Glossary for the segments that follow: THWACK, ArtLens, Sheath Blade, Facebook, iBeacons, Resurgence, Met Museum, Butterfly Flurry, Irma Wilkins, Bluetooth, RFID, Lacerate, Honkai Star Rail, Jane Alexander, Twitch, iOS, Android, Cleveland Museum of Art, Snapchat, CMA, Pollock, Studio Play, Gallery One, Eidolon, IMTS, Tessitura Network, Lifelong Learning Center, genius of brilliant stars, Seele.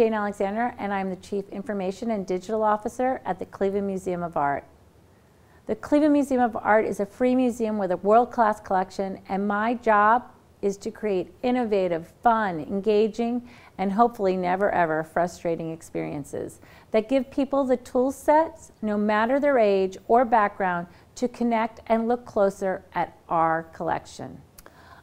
Jane Alexander, and I'm the Chief Information and Digital Officer at the Cleveland Museum of Art. The Cleveland Museum of Art is a free museum with a world-class collection, and my job is to create innovative, fun, engaging, and hopefully never ever frustrating experiences that give people the tool sets, no matter their age or background, to connect and look closer at our collection.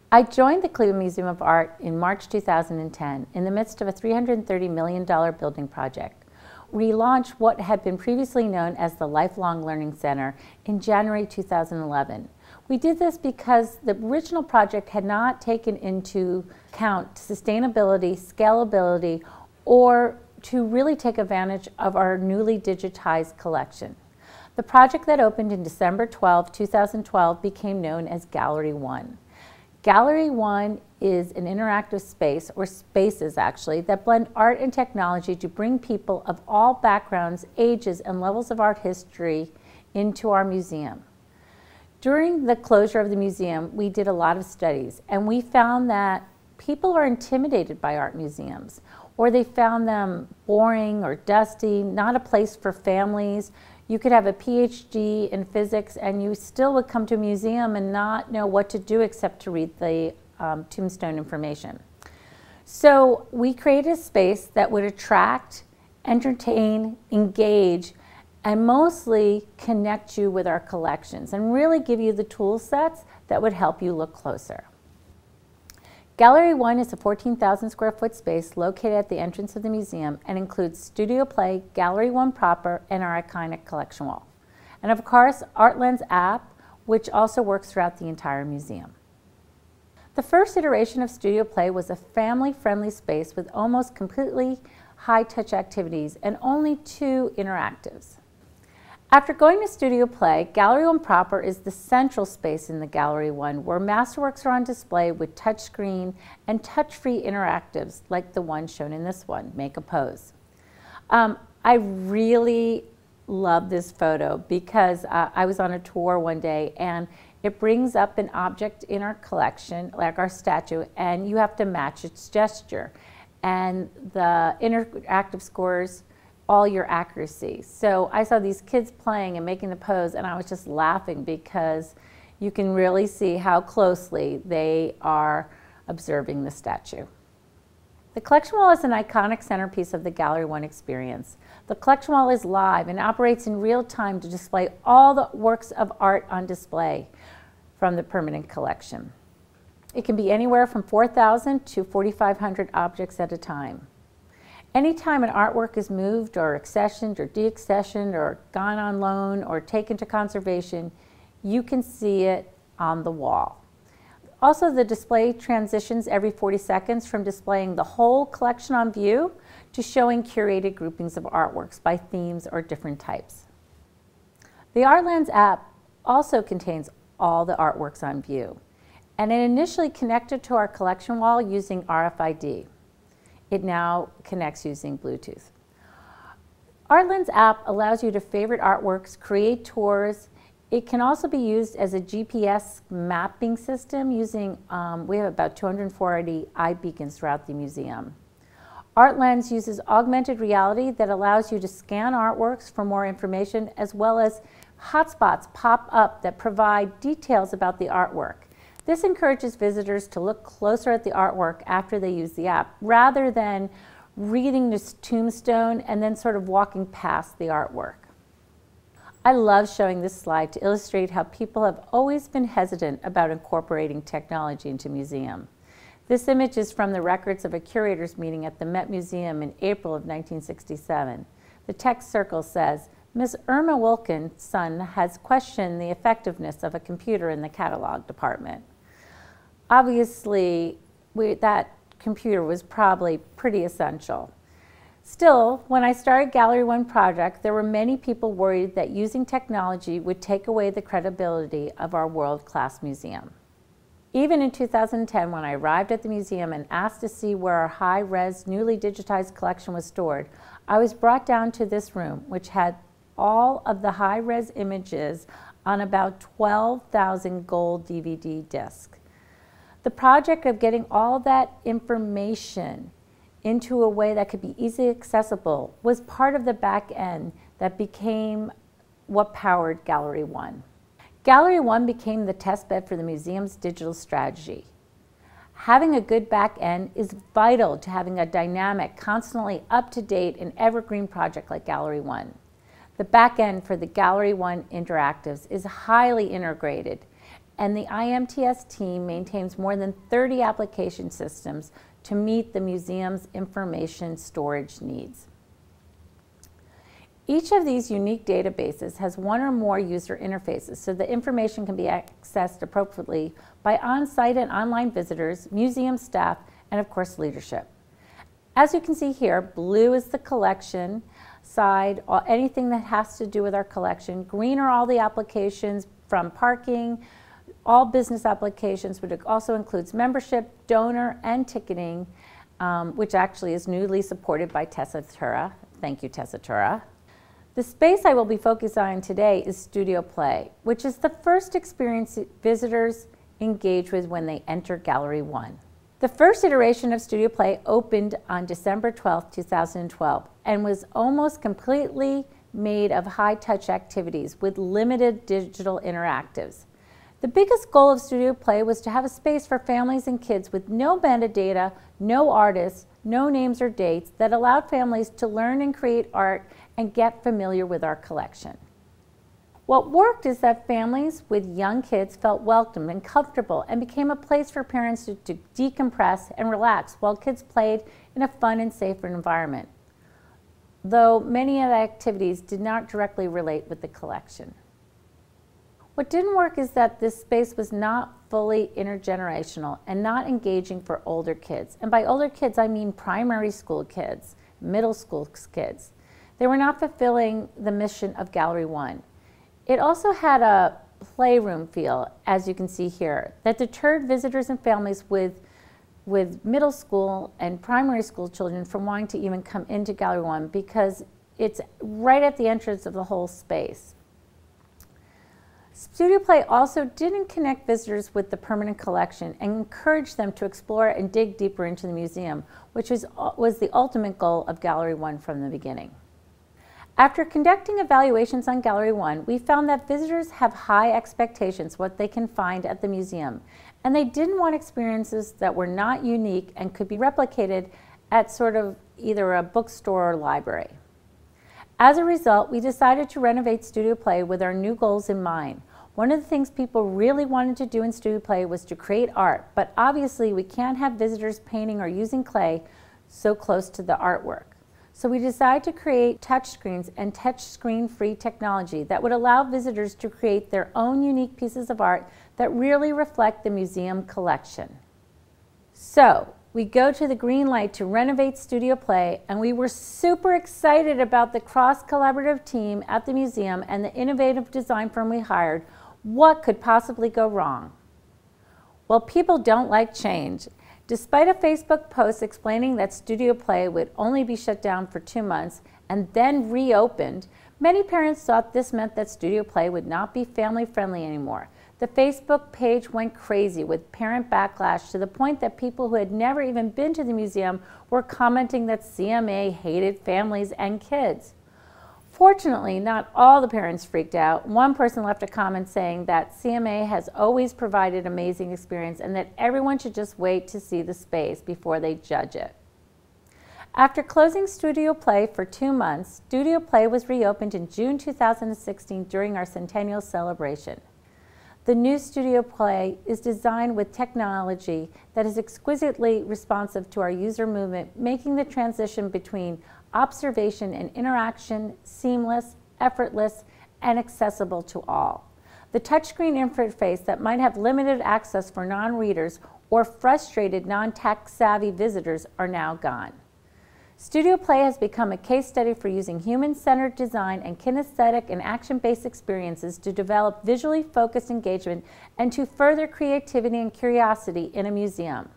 I joined the Cleveland Museum of Art in March 2010 in the midst of a $330 million building project. We launched what had been previously known as the Lifelong Learning Center in January 2011. We did this because the original project had not taken into account sustainability, scalability, or to really take advantage of our newly digitized collection. The project that opened in December 12, 2012 became known as Gallery One. Gallery One is an interactive space, or spaces actually, that blend art and technology to bring people of all backgrounds, ages, and levels of art history into our museum. During the closure of the museum, we did a lot of studies, and we found that people are intimidated by art museums, or they found them boring or dusty, not a place for families. You could have a PhD in physics, and you still would come to a museum and not know what to do except to read the tombstone information. So we created a space that would attract, entertain, engage, and mostly connect you with our collections and really give you the tool sets that would help you look closer. Gallery One is a 14,000 square foot space located at the entrance of the museum and includes Studio Play, Gallery One proper, and our iconic collection wall. And of course, ArtLens app, which also works throughout the entire museum. The first iteration of Studio Play was a family-friendly space with almost completely high-touch activities and only 2 interactives. After going to Studio Play, Gallery One proper is the central space in the Gallery One where masterworks are on display with touchscreen and touch-free interactives like the one shown in this one, Make a Pose. I really love this photo because I was on a tour one day and it brings up an object in our collection, like our statue, and you have to match its gesture. And the interactive scores all your accuracy. So I saw these kids playing and making the pose, and I was just laughing because you can really see how closely they are observing the statue. The collection wall is an iconic centerpiece of the Gallery One experience. The collection wall is live and operates in real time to display all the works of art on display from the permanent collection. It can be anywhere from 4,000 to 4,500 objects at a time. Anytime an artwork is moved or accessioned or deaccessioned or gone on loan or taken to conservation, you can see it on the wall. Also, the display transitions every 40 seconds from displaying the whole collection on view to showing curated groupings of artworks by themes or different types. The ArtLens app also contains all the artworks on view, and it initially connected to our collection wall using RFID. It now connects using Bluetooth. ArtLens app allows you to favorite artworks, create tours. It can also be used as a GPS mapping system using, we have about 240 iBeacons throughout the museum. ArtLens uses augmented reality that allows you to scan artworks for more information, as well as hotspots pop up that provide details about the artwork. This encourages visitors to look closer at the artwork after they use the app, rather than reading this tombstone and then sort of walking past the artwork. I love showing this slide to illustrate how people have always been hesitant about incorporating technology into museum. This image is from the records of a curator's meeting at the Met Museum in April of 1967. The text circle says, "Ms. Irma Wilkins' son has questioned the effectiveness of a computer in the catalog department." Obviously, that computer was probably pretty essential. Still, when I started Gallery One project, there were many people worried that using technology would take away the credibility of our world-class museum. Even in 2010, when I arrived at the museum and asked to see where our high-res, newly digitized collection was stored, I was brought down to this room, which had all of the high-res images on about 12,000 gold DVD discs. The project of getting all that information into a way that could be easily accessible was part of the back end that became what powered Gallery One. Gallery One became the testbed for the museum's digital strategy. Having a good back end is vital to having a dynamic, constantly up-to-date and evergreen project like Gallery One. The back end for the Gallery One interactives is highly integrated, and the IMTS team maintains more than 30 application systems to meet the museum's information storage needs. Each of these unique databases has one or more user interfaces, so the information can be accessed appropriately by on-site and online visitors, museum staff, and of course leadership. As you can see here, blue is the collection side, anything that has to do with our collection. Green are all the applications from parking, all business applications, which also includes membership, donor, and ticketing, which actually is newly supported by Tessitura. Thank you, Tessitura. The space I will be focused on today is Studio Play, which is the first experience visitors engage with when they enter Gallery One. The first iteration of Studio Play opened on December 12, 2012, and was almost completely made of high-touch activities with limited digital interactives. The biggest goal of Studio Play was to have a space for families and kids with no metadata, no artists, no names or dates, that allowed families to learn and create art and get familiar with our collection. What worked is that families with young kids felt welcome and comfortable and became a place for parents to decompress and relax while kids played in a fun and safer environment, though many of the activities did not directly relate with the collection. What didn't work is that this space was not fully intergenerational and not engaging for older kids. And by older kids, I mean primary school kids, middle school kids. They were not fulfilling the mission of Gallery One. It also had a playroom feel, as you can see here, that deterred visitors and families with middle school and primary school children from wanting to even come into Gallery One, because it's right at the entrance of the whole space. Studio Play also didn't connect visitors with the permanent collection and encouraged them to explore and dig deeper into the museum, which was the ultimate goal of Gallery One from the beginning. After conducting evaluations on Gallery One, we found that visitors have high expectations what they can find at the museum, and they didn't want experiences that were not unique and could be replicated at sort of either a bookstore or library. As a result, we decided to renovate Studio Play with our new goals in mind. One of the things people really wanted to do in Studio Play was to create art, but obviously we can't have visitors painting or using clay so close to the artwork. So we decided to create touchscreens and touchscreen-free technology that would allow visitors to create their own unique pieces of art that really reflect the museum collection. So, we go to the green light to renovate Studio Play, and we were super excited about the cross-collaborative team at the museum and the innovative design firm we hired. What could possibly go wrong? Well, people don't like change. Despite a Facebook post explaining that Studio Play would only be shut down for 2 months and then reopened, many parents thought this meant that Studio Play would not be family-friendly anymore. The Facebook page went crazy with parent backlash, to the point that people who had never even been to the museum were commenting that CMA hated families and kids. Fortunately, not all the parents freaked out. One person left a comment saying that CMA has always provided amazing experience and that everyone should just wait to see the space before they judge it. After closing Studio Play for 2 months, Studio Play was reopened in June 2016 during our centennial celebration. The new Studio Play is designed with technology that is exquisitely responsive to our user movement, making the transition between observation and interaction seamless, effortless, and accessible to all. The touchscreen interface that might have limited access for non-readers or frustrated non-tech-savvy visitors are now gone. Studio Play has become a case study for using human-centered design and kinesthetic and action-based experiences to develop visually focused engagement and to further creativity and curiosity in a museum.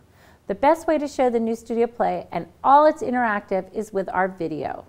The best way to show the new Studio Play and all its interactive is with our video.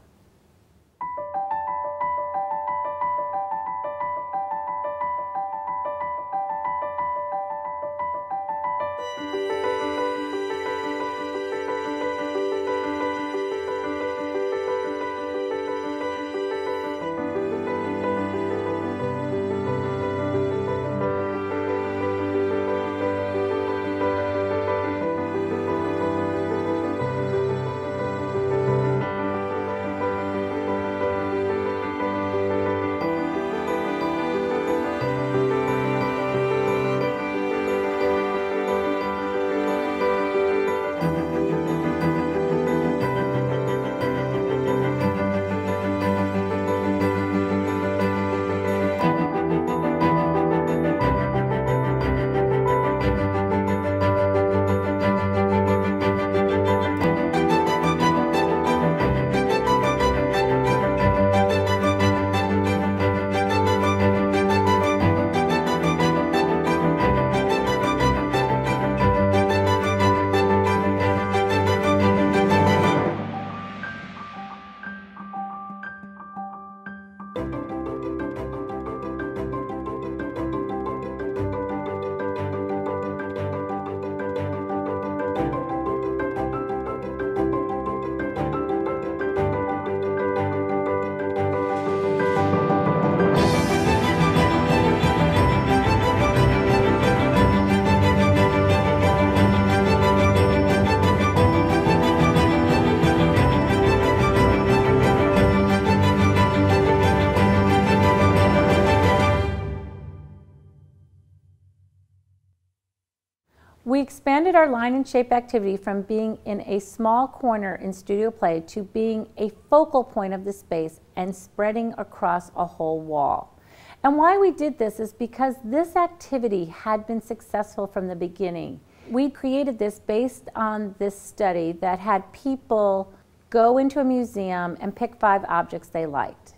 We expanded our line and shape activity from being in a small corner in Studio Play to being a focal point of the space and spreading across a whole wall. And why we did this is because this activity had been successful from the beginning. We created this based on this study that had people go into a museum and pick 5 objects they liked.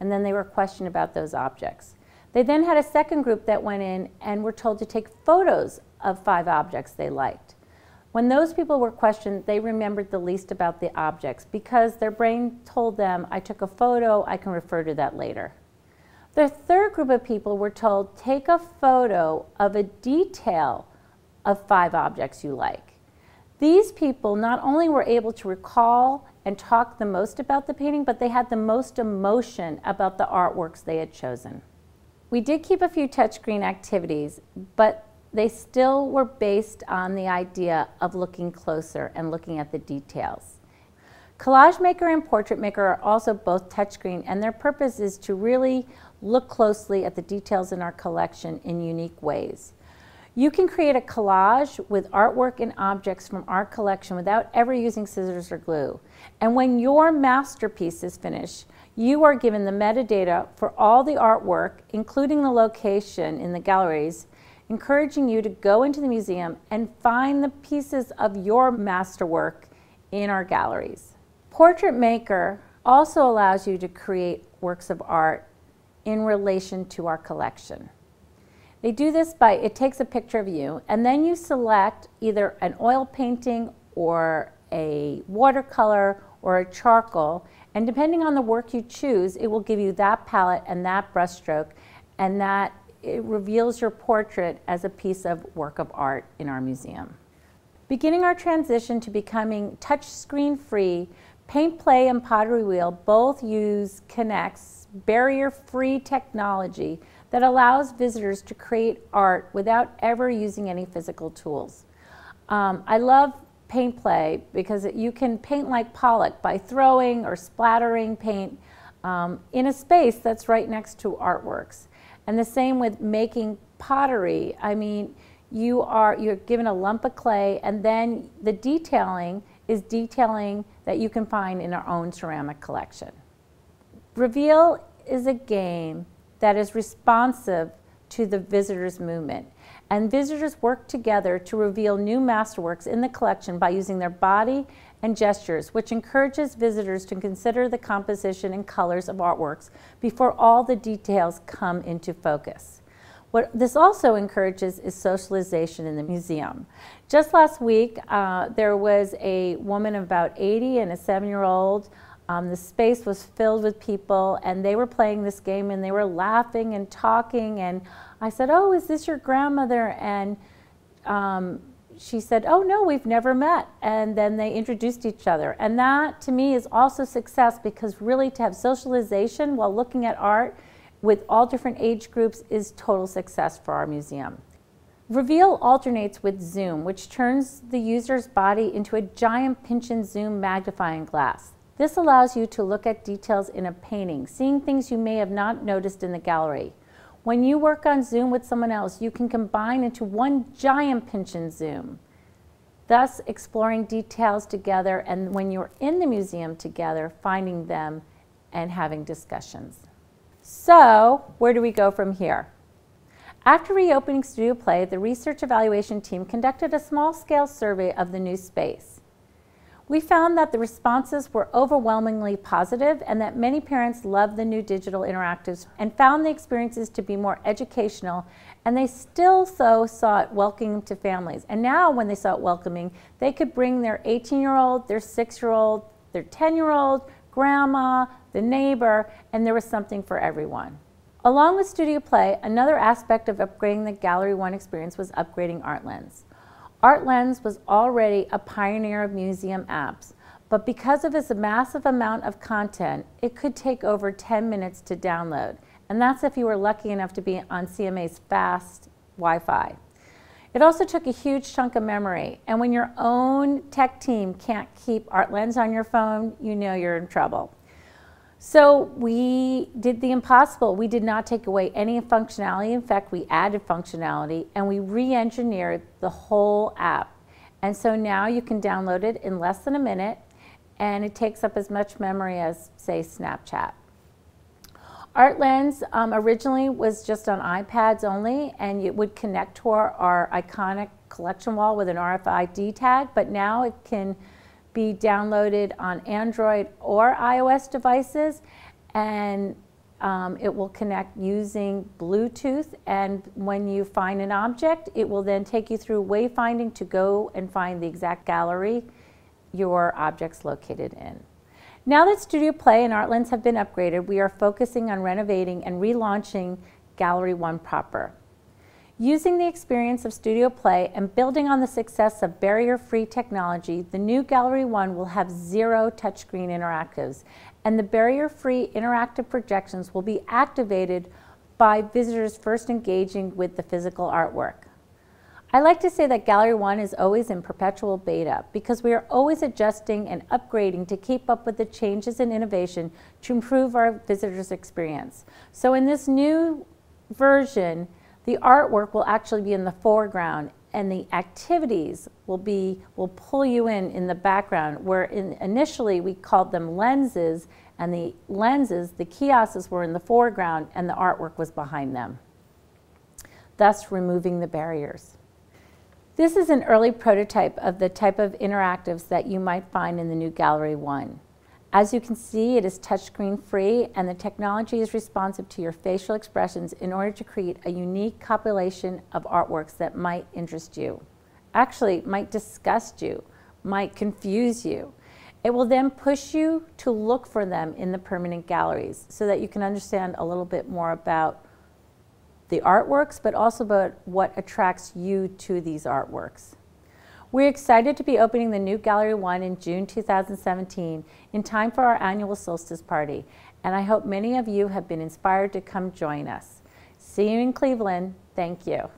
And then they were questioned about those objects. They then had a second group that went in and were told to take photos of 5 objects they liked. When those people were questioned, they remembered the least about the objects because their brain told them, I took a photo, I can refer to that later. The third group of people were told, take a photo of a detail of 5 objects you like. These people not only were able to recall and talk the most about the painting, but they had the most emotion about the artworks they had chosen. We did keep a few touchscreen activities, but they still were based on the idea of looking closer and looking at the details. Collage Maker and Portrait Maker are also both touchscreen, and their purpose is to really look closely at the details in our collection in unique ways. You can create a collage with artwork and objects from our collection without ever using scissors or glue. And when your masterpiece is finished, you are given the metadata for all the artwork, including the location in the galleries, encouraging you to go into the museum and find the pieces of your masterwork in our galleries. Portrait Maker also allows you to create works of art in relation to our collection. They do this by, it takes a picture of you, and then you select either an oil painting or a watercolor or a charcoal, and depending on the work you choose, it will give you that palette and that brushstroke, and that it reveals your portrait as a piece of work of art in our museum. Beginning our transition to becoming touchscreen-free, Paint Play and Pottery Wheel both use Kinect's barrier-free technology that allows visitors to create art without ever using any physical tools. I love Paint Play because you can paint like Pollock by throwing or splattering paint in a space that's right next to artworks. And the same with making pottery. I mean, you're given a lump of clay, and then the detailing is detailing that you can find in our own ceramic collection. Reveal is a game that is responsive to the visitors' movement, and visitors work together to reveal new masterworks in the collection by using their body and gestures, which encourages visitors to consider the composition and colors of artworks before all the details come into focus. What this also encourages is socialization in the museum. Just last week, there was a woman of about 80 and a 7-year-old. The space was filled with people, and they were playing this game, and they were laughing and talking, and I said, oh, is this your grandmother? And she said, oh, no, we've never met. And then they introduced each other. And that, to me, is also success, because really to have socialization while looking at art with all different age groups is total success for our museum. Reveal alternates with zoom, which turns the user's body into a giant pinch and zoom magnifying glass. This allows you to look at details in a painting, seeing things you may have not noticed in the gallery. When you work on zoom with someone else, you can combine into one giant pinch and zoom, thus exploring details together, and when you're in the museum together, finding them and having discussions. So, where do we go from here? After reopening Studio Play, the research evaluation team conducted a small-scale survey of the new space. We found that the responses were overwhelmingly positive and that many parents loved the new digital interactives and found the experiences to be more educational, and they still saw it welcoming to families. And now when they saw it welcoming, they could bring their 18-year-old, their 6-year-old, their 10-year-old, grandma, the neighbor, and there was something for everyone. Along with Studio Play, another aspect of upgrading the Gallery One experience was upgrading ArtLens. ArtLens was already a pioneer of museum apps, but because of its massive amount of content, it could take over 10 minutes to download, and that's if you were lucky enough to be on CMA's fast Wi-Fi. It also took a huge chunk of memory, and when your own tech team can't keep ArtLens on your phone, you know you're in trouble. So we did the impossible. We did not take away any functionality. In fact, we added functionality and we re-engineered the whole app. And so now you can download it in less than a minute, and it takes up as much memory as, say, Snapchat. ArtLens originally was just on iPads only, and it would connect to our iconic collection wall with an RFID tag, but now it can be downloaded on Android or iOS devices, and it will connect using Bluetooth, and when you find an object, it will then take you through wayfinding to go and find the exact gallery your object's located in. Now that Studio Play and ArtLens have been upgraded, we are focusing on renovating and relaunching Gallery One proper. Using the experience of Studio Play and building on the success of barrier-free technology, the new Gallery One will have 0 touchscreen interactives, and the barrier-free interactive projections will be activated by visitors first engaging with the physical artwork. I like to say that Gallery One is always in perpetual beta because we are always adjusting and upgrading to keep up with the changes and innovation to improve our visitors' experience. So in this new version, the artwork will actually be in the foreground and the activities will pull you in the background, where initially we called them lenses, and the lenses, the kiosks, were in the foreground and the artwork was behind them, thus removing the barriers. This is an early prototype of the type of interactives that you might find in the new Gallery One. As you can see, it is touchscreen free, and the technology is responsive to your facial expressions in order to create a unique compilation of artworks that might interest you, actually might disgust you, might confuse you. It will then push you to look for them in the permanent galleries so that you can understand a little bit more about the artworks, but also about what attracts you to these artworks. We're excited to be opening the new Gallery One in June 2017 in time for our annual solstice party, and I hope many of you have been inspired to come join us. See you in Cleveland. Thank you.